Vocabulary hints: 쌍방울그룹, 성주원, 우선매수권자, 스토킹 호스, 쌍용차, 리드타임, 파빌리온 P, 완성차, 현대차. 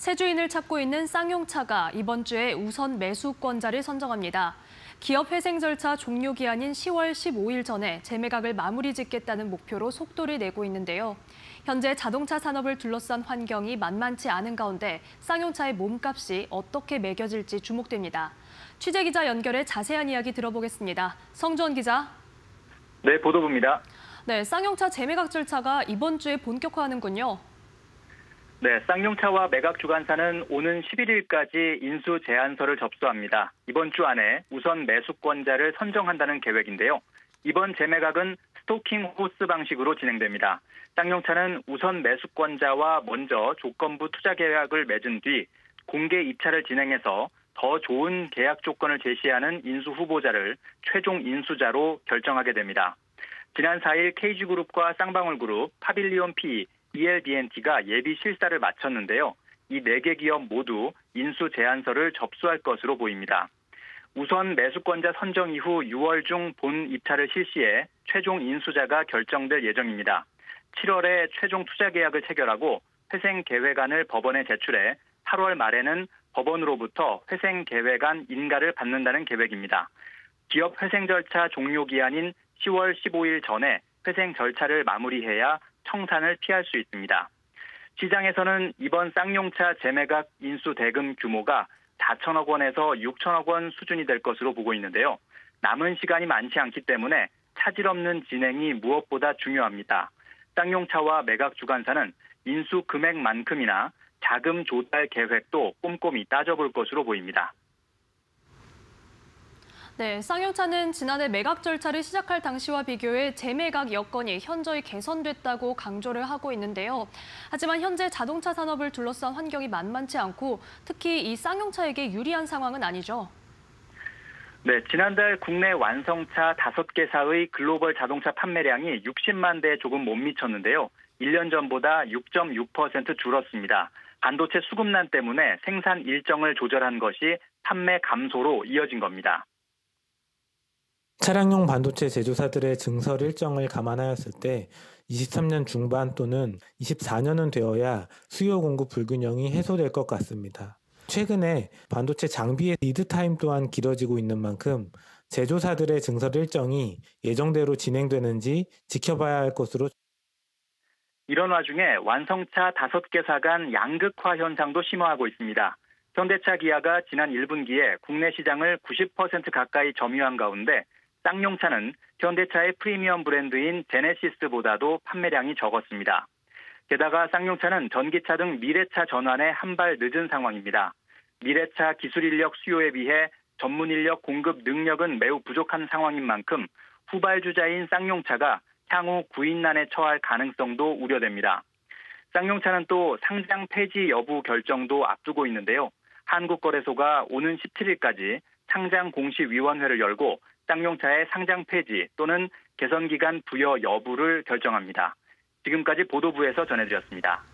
새 주인을 찾고 있는 쌍용차가 이번 주에 우선 매수권자를 선정합니다. 기업 회생 절차 종료 기한인 10월 15일 전에 재매각을 마무리 짓겠다는 목표로 속도를 내고 있는데요. 현재 자동차 산업을 둘러싼 환경이 만만치 않은 가운데 쌍용차의 몸값이 어떻게 매겨질지 주목됩니다. 취재기자 연결해 자세한 이야기 들어보겠습니다. 성주원 기자. 네, 보도부입니다. 네, 쌍용차 재매각 절차가 이번 주에 본격화하는군요. 네, 쌍용차와 매각 주관사는 오는 11일까지 인수 제안서를 접수합니다. 이번 주 안에 우선 매수권자를 선정한다는 계획인데요. 이번 재매각은 스토킹 호스 방식으로 진행됩니다. 쌍용차는 우선 매수권자와 먼저 조건부 투자 계약을 맺은 뒤 공개 입찰을 진행해서 더 좋은 계약 조건을 제시하는 인수 후보자를 최종 인수자로 결정하게 됩니다. 지난 4일 KG그룹과 쌍방울그룹, 파빌리온 P, ELBNT가 예비 실사를 마쳤는데요. 이 4개 기업 모두 인수 제안서를 접수할 것으로 보입니다. 우선 매수권자 선정 이후 6월 중 본 입찰을 실시해 최종 인수자가 결정될 예정입니다. 7월에 최종 투자 계약을 체결하고 회생 계획안을 법원에 제출해 8월 말에는 법원으로부터 회생 계획안 인가를 받는다는 계획입니다. 기업 회생 절차 종료 기한인 10월 15일 전에 회생 절차를 마무리해야 청산을 피할 수 있습니다. 시장에서는 이번 쌍용차 재매각 인수 대금 규모가 4천억 원에서 6천억 원 수준이 될 것으로 보고 있는데요. 남은 시간이 많지 않기 때문에 차질 없는 진행이 무엇보다 중요합니다. 쌍용차와 매각 주관사는 인수 금액만큼이나 자금 조달 계획도 꼼꼼히 따져볼 것으로 보입니다. 네, 쌍용차는 지난해 매각 절차를 시작할 당시와 비교해 재매각 여건이 현저히 개선됐다고 강조를 하고 있는데요. 하지만 현재 자동차 산업을 둘러싼 환경이 만만치 않고 특히 이 쌍용차에게 유리한 상황은 아니죠. 네, 지난달 국내 완성차 5개사의 글로벌 자동차 판매량이 60만 대에 조금 못 미쳤는데요. 1년 전보다 6.6% 줄었습니다. 반도체 수급난 때문에 생산 일정을 조절한 것이 판매 감소로 이어진 겁니다. 차량용 반도체 제조사들의 증설 일정을 감안하였을 때 23년 중반 또는 24년은 되어야 수요 공급 불균형이 해소될 것 같습니다. 최근에 반도체 장비의 리드타임 또한 길어지고 있는 만큼 제조사들의 증설 일정이 예정대로 진행되는지 지켜봐야 할 것으로. 이런 와중에 완성차 5개사 간 양극화 현상도 심화하고 있습니다. 현대차 기아가 지난 1분기에 국내 시장을 90% 가까이 점유한 가운데 쌍용차는 현대차의 프리미엄 브랜드인 제네시스보다도 판매량이 적었습니다. 게다가 쌍용차는 전기차 등 미래차 전환에 한 발 늦은 상황입니다. 미래차 기술 인력 수요에 비해 전문 인력 공급 능력은 매우 부족한 상황인 만큼 후발주자인 쌍용차가 향후 구인난에 처할 가능성도 우려됩니다. 쌍용차는 또 상장 폐지 여부 결정도 앞두고 있는데요. 한국거래소가 오는 17일까지 상장 공시위원회를 열고 쌍용차의 상장 폐지 또는 개선기간 부여 여부를 결정합니다. 지금까지 보도부에서 전해드렸습니다.